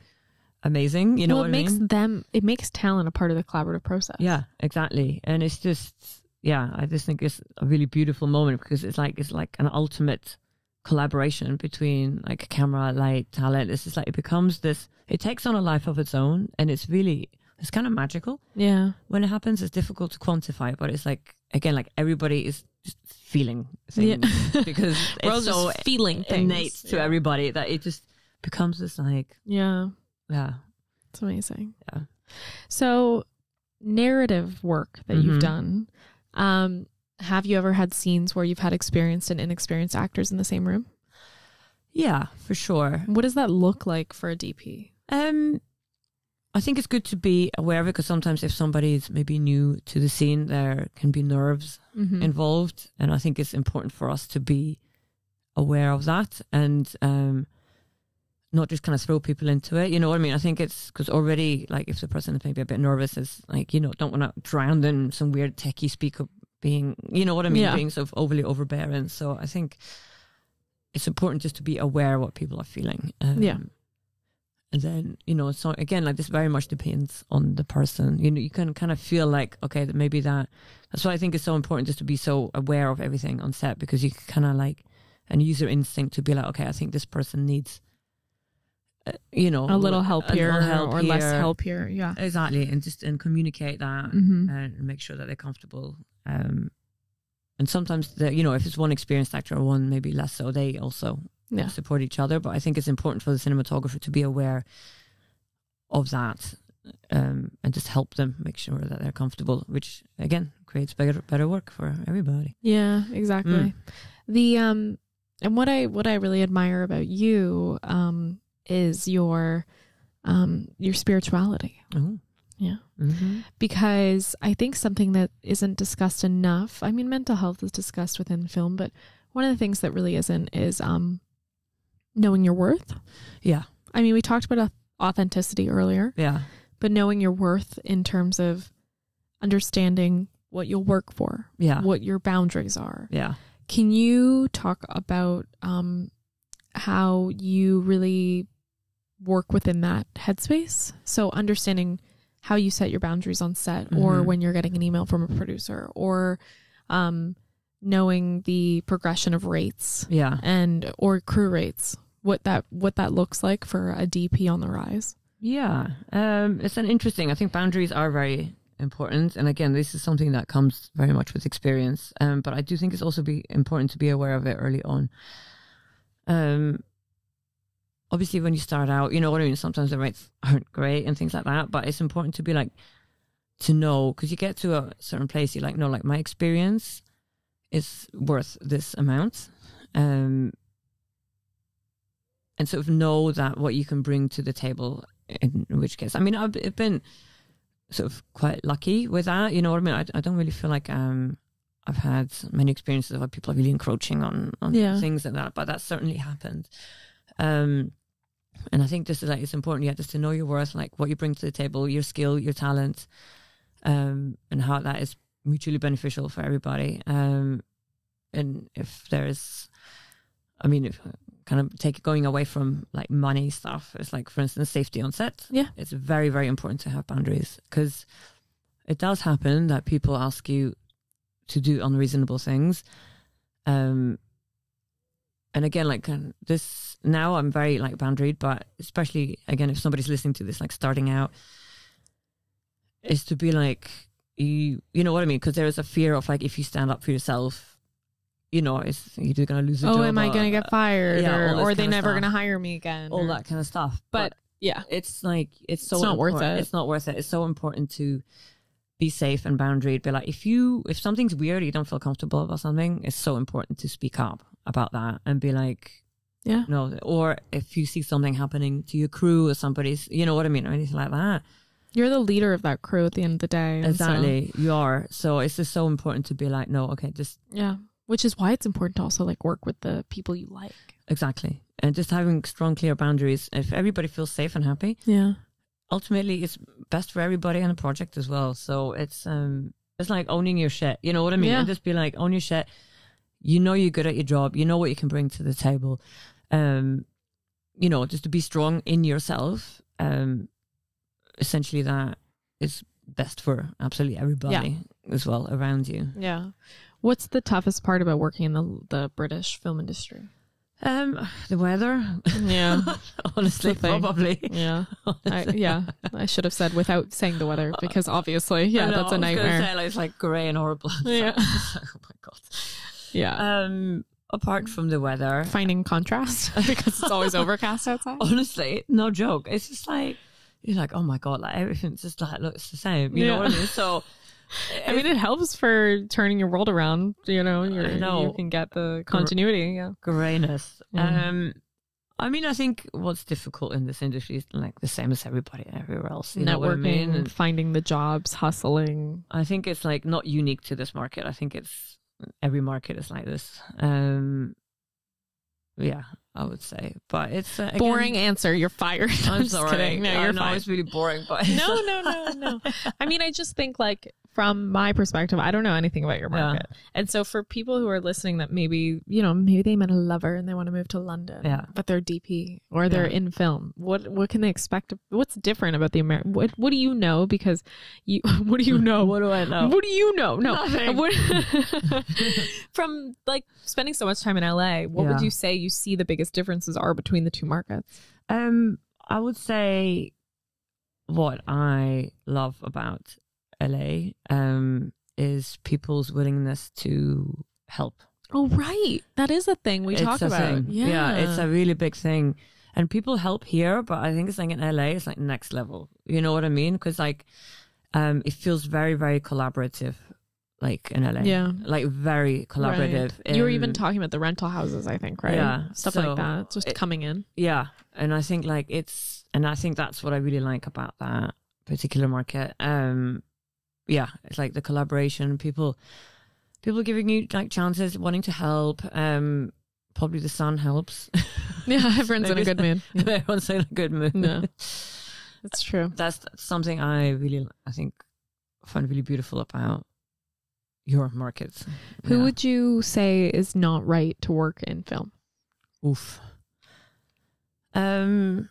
amazing, you know. Well, it what makes I mean? them it makes talent a part of the collaborative process. Yeah, exactly. And it's just, yeah, I just think it's a really beautiful moment, because it's like it's like an ultimate collaboration between like camera, light, talent. It's just like it becomes this, it takes on a life of its own, and it's really, it's kind of magical. Yeah, when it happens, it's difficult to quantify, but it's like, again, like everybody is just feeling things, yeah. because we're it's all so just feeling innate things. to yeah. everybody, that it just becomes this like yeah. Yeah. It's amazing. Yeah. So narrative work that mm-hmm. you've done, um, have you ever had scenes where you've had experienced and inexperienced actors in the same room? Yeah, for sure. What does that look like for a D P? Um, I think it's good to be aware of it, because sometimes if somebody's maybe new to the scene, there can be nerves mm-hmm. involved. And I think it's important for us to be aware of that, and um not just kind of throw people into it, you know what I mean? I think it's because already, like, if the person is maybe a bit nervous, is like, you know, don't want to drown in some weird techie speak of being, you know what I mean, yeah. being sort of overly overbearing. So I think it's important just to be aware of what people are feeling. Um, yeah. And then, you know, so again, like, this very much depends on the person. You know, you can kind of feel like, okay, that maybe that, that's why I think it's so important just to be so aware of everything on set, because you kind of like, and use your instinct to be like, okay, I think this person needs, you know, a little help here, little help or here. less help here. Yeah, exactly. And just and communicate that mm-hmm. and make sure that they're comfortable. Um, and sometimes, you know, if it's one experienced actor or one maybe less so, they also yeah. support each other. But I think it's important for the cinematographer to be aware of that, um, and just help them make sure that they're comfortable, which again creates better better work for everybody. Yeah, exactly. Mm. The um, and what I what I really admire about you, um. is your um your spirituality. Oh. Yeah. Mm-hmm. Because I think something that isn't discussed enough, I mean, mental health is discussed within film, but one of the things that really isn't is um, knowing your worth. Yeah. I mean, we talked about authenticity earlier. Yeah. But knowing your worth in terms of understanding what you'll work for. Yeah. What your boundaries are. Yeah. Can you talk about um, how you really work within that headspace? So understanding how you set your boundaries on set, mm-hmm. or when you're getting an email from a producer, or um, knowing the progression of rates, yeah, and or crew rates, what that what that looks like for a D P on the rise. Yeah, um, it's an interesting. I think boundaries are very important, and again, this is something that comes very much with experience. Um, but I do think it's also be important to be aware of it early on. Um. Obviously, when you start out, you know what I mean? Sometimes the rates aren't great and things like that, but it's important to be like, to know, because you get to a certain place, you're like, no, like my experience is worth this amount. Um, and sort of know that what you can bring to the table, in which case, I mean, I've, I've been sort of quite lucky with that, you know what I mean? I, I don't really feel like um, I've had many experiences of people are really encroaching on, on yeah. things like that, but that's certainly happened. Um, and I think this is like, it's important, yeah, just to know your worth, like what you bring to the table, your skill, your talent, um, and how that is mutually beneficial for everybody. Um, and if there is, I mean, if kind of take going away from like money stuff, it's like, for instance, safety on set. Yeah. It's very, very important to have boundaries, because it does happen that people ask you to do unreasonable things. Um, and again, like this, now I'm very like boundaried, but especially again, if somebody's listening to this, like starting out, is to be like, you, you know what I mean? Because there is a fear of like, if you stand up for yourself, you know, it's, you're going to lose a oh, job. Oh, am I going to get fired? Yeah, or or they're never going to hire me again. All or, that kind of stuff. But, but yeah, it's like, it's so it's not important. worth it. It's not worth it. It's so important to be safe and boundaried. But like, if you, if something's weird, you don't feel comfortable about something, it's so important to speak up about that and be like, yeah. No, or if you see something happening to your crew or somebody's, you know what I mean, or anything like that. You're the leader of that crew at the end of the day. Exactly, so. You are. So it's just so important to be like, no, okay, just... Yeah, which is why it's important to also like work with the people you like. Exactly. And just having strong, clear boundaries. If everybody feels safe and happy, yeah, ultimately it's best for everybody on the project as well. So it's um, it's like owning your shit, you know what I mean? Yeah. And just be like, own your shit. You know you're good at your job. You know what you can bring to the table. Um, you know, just to be strong in yourself. Um, essentially, that is best for absolutely everybody yeah. as well around you. Yeah. What's the toughest part about working in the the British film industry? Um, the weather. Yeah. Honestly, probably. Yeah. Honestly. I, yeah. I should have said without saying the weather, because obviously, yeah, know, that's a nightmare. Say, like, it's like grey and horrible. Yeah. Oh my God. Yeah. Um. Apart from the weather, finding contrast because it's always overcast outside. Honestly, no joke. It's just like you're like, oh my God, like everything's just like looks the same. You yeah. know what I mean? So, I mean, it helps for turning your world around. You know, you're, know. you can get the continuity. Yeah, grayness. Yeah. Um, I mean, I think what's difficult in this industry is like the same as everybody everywhere else. You Networking, know what I mean? And finding the jobs, hustling. I think it's like not unique to this market. I think it's. Every market is like this. Um, yeah, I would say. But it's... Uh, again, boring answer. You're fired. I'm, I'm sorry. Kidding. No, you're not. It's really boring. But no, no, no, no. I mean, I just think like from my perspective, I don't know anything about your market. Yeah. And so for people who are listening that maybe, you know, maybe they met a lover and they want to move to London, yeah. but they're D P or they're yeah. in film. What what can they expect? What's different about the American? What, what do you know? Because you, what do you know? What do I know? What do you know? No. What, from like spending so much time in L A, what yeah. would you say you see the biggest differences are between the two markets? Um, I would say what I love about L A um is people's willingness to help. Oh right, that is a thing we it's talk about. Yeah. yeah, it's a really big thing, and people help here, but I think it's like in L A, it's like next level. You know what I mean? Because like, um, it feels very, very collaborative. Like in L A, yeah, like very collaborative. Right. In, you were even talking about the rental houses, I think, right? Yeah, stuff so like that. It's just it, coming in. Yeah, and I think like it's, and I think that's what I really like about that. particular market. Um, yeah, it's like the collaboration, people, people giving you like chances, wanting to help. Um, probably the sun helps. Yeah, everyone's in a good mood. Yeah. Everyone's in a good mood. No, that's true. That's, that's something I really, I think, find really beautiful about your markets. Who yeah. would you say is not right to work in film? Oof. Um,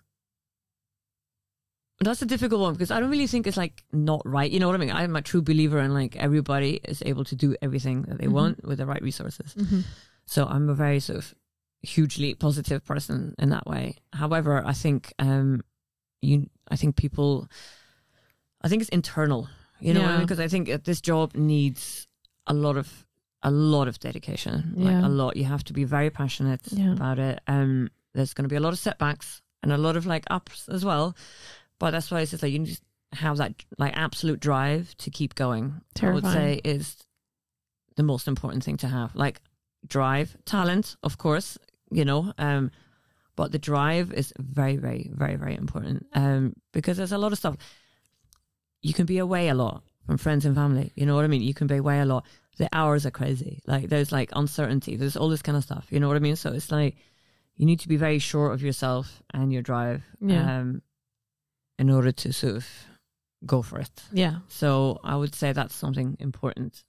that's a difficult one because I don't really think it's like not right. You know what I mean? I'm a true believer in like everybody is able to do everything that they mm-hmm. want with the right resources. Mm-hmm. So I'm a very sort of hugely positive person in that way. However, I think um, you, I think people, I think it's internal. You know, yeah. what I mean? Because I think this job needs a lot of a lot of dedication. Yeah. Like a lot. You have to be very passionate yeah. about it. Um, there's going to be a lot of setbacks and a lot of like ups as well. But that's why it's just like you just have that like absolute drive to keep going. Terrifying. I would say is the most important thing to have. Like drive, talent, of course. You know, um, but the drive is very, very, very, very important. Um, because there's a lot of stuff. You can be away a lot from friends and family. You know what I mean? You can be away a lot. The hours are crazy. Like there's like uncertainty. There's all this kind of stuff. You know what I mean? So it's like you need to be very sure of yourself and your drive yeah. um, in order to sort of go for it. Yeah. So I would say that's something important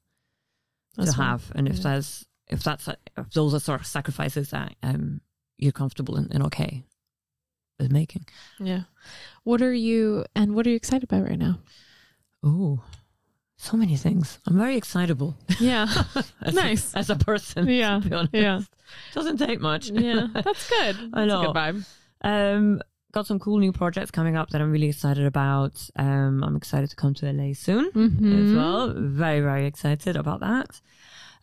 that's to have. One. And if yeah. there's, if that's, if those are sort of sacrifices that um, you're comfortable and, and okay with making. Yeah. What are you, and what are you excited about right now? Oh, so many things. I'm very excitable. Yeah. as nice. A, as a person. Yeah. To be honest. Yeah. Doesn't take much. Yeah. That's good. I know. That's a good vibe. Um, got some cool new projects coming up that I'm really excited about. Um, I'm excited to come to L A soon mm-hmm. as well. Very, very excited about that.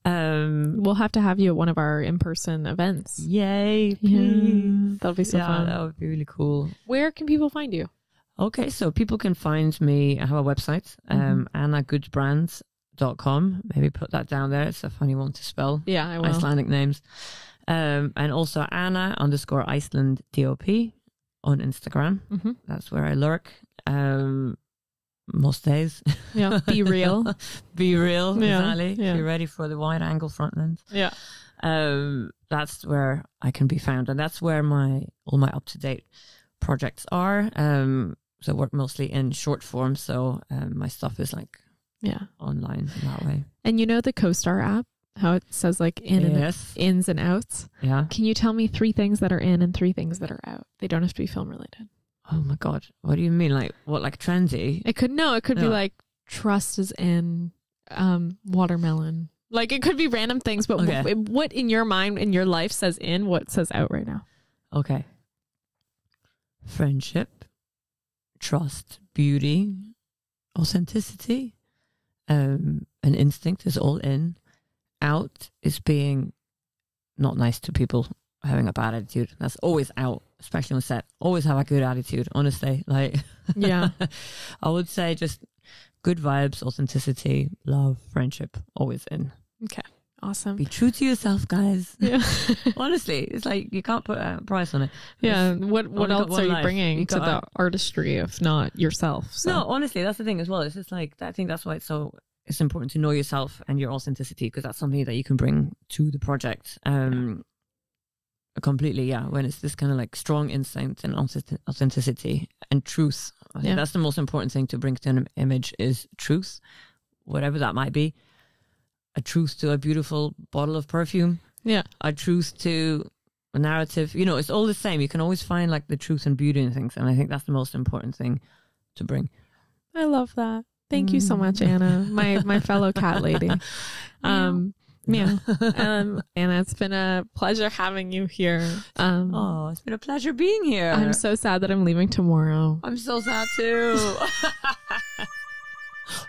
Um, we'll have to have you at one of our in-person events. Yay. Please. Yeah. That'll be so yeah, fun. That would be really cool. Where can people find you? Okay, so people can find me. I have a website, um, mm-hmm. anna gudbrands dot com. Maybe put that down there. It's a funny one to spell. Yeah, I will. Icelandic names. Um, and also Anna underscore Iceland D O P on Instagram. Mm-hmm. That's where I lurk um, most days. Yeah, be real. Be real, yeah. exactly. Yeah. Be ready for the wide angle front lens. Yeah. Um, that's where I can be found. And that's where my all my up-to-date projects are. Um, So I work mostly in short form, so um, my stuff is like yeah online in that way. And you know the CoStar app, how it says like in yes. and ins and outs? Yeah. Can you tell me three things that are in and three things that are out? They don't have to be film related. Oh my God. What do you mean? Like what, like trendy? It could no, it could no. be like trust is in, um, watermelon. Like it could be random things, but okay. w what in your mind, in your life says in, what says out right now? Okay. Friendship. Trust, beauty, authenticity, um, and instinct is all in. Out is being not nice to people, having a bad attitude. That's always out, especially on set. Always have a good attitude, honestly. Like, yeah, I would say just good vibes, authenticity, love, friendship, always in. Okay, awesome. Be true to yourself, guys. Yeah, honestly, it's like you can't put a price on it. Yeah, it's, what what else are you life. bringing you to the art. artistry if not yourself? So. No, honestly, that's the thing as well. It's just like I think that's why it's so it's important to know yourself and your authenticity, because that's something that you can bring to the project. Um, yeah. completely, yeah. When it's this kind of like strong instinct and authenticity and truth, I think yeah. that's the most important thing to bring to an image is truth, whatever that might be. A truth to a beautiful bottle of perfume. Yeah. A truth to a narrative. You know, it's all the same. You can always find like the truth and beauty in things. And I think that's the most important thing to bring. I love that. Thank mm. you so much, Anna, my my fellow cat lady. Um, yeah. yeah. Um, Anna, it's been a pleasure having you here. Um, oh, it's been a pleasure being here. I'm so sad that I'm leaving tomorrow. I'm so sad too.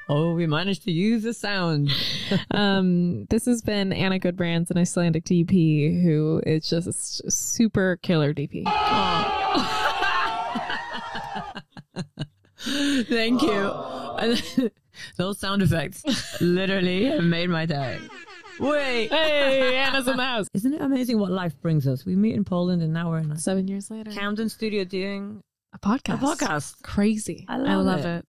Oh, we managed to use the sound. um, this has been Anna Gudbrands, an Icelandic D P who is just a super killer D P. Oh. Thank oh. you. And those sound effects literally have made my day. Wait. Hey, Anna's in the house. Isn't it amazing what life brings us? We meet in Poland and now we're in seven years later. Camden Studio doing a podcast. A podcast. Crazy. I love, I love it. it.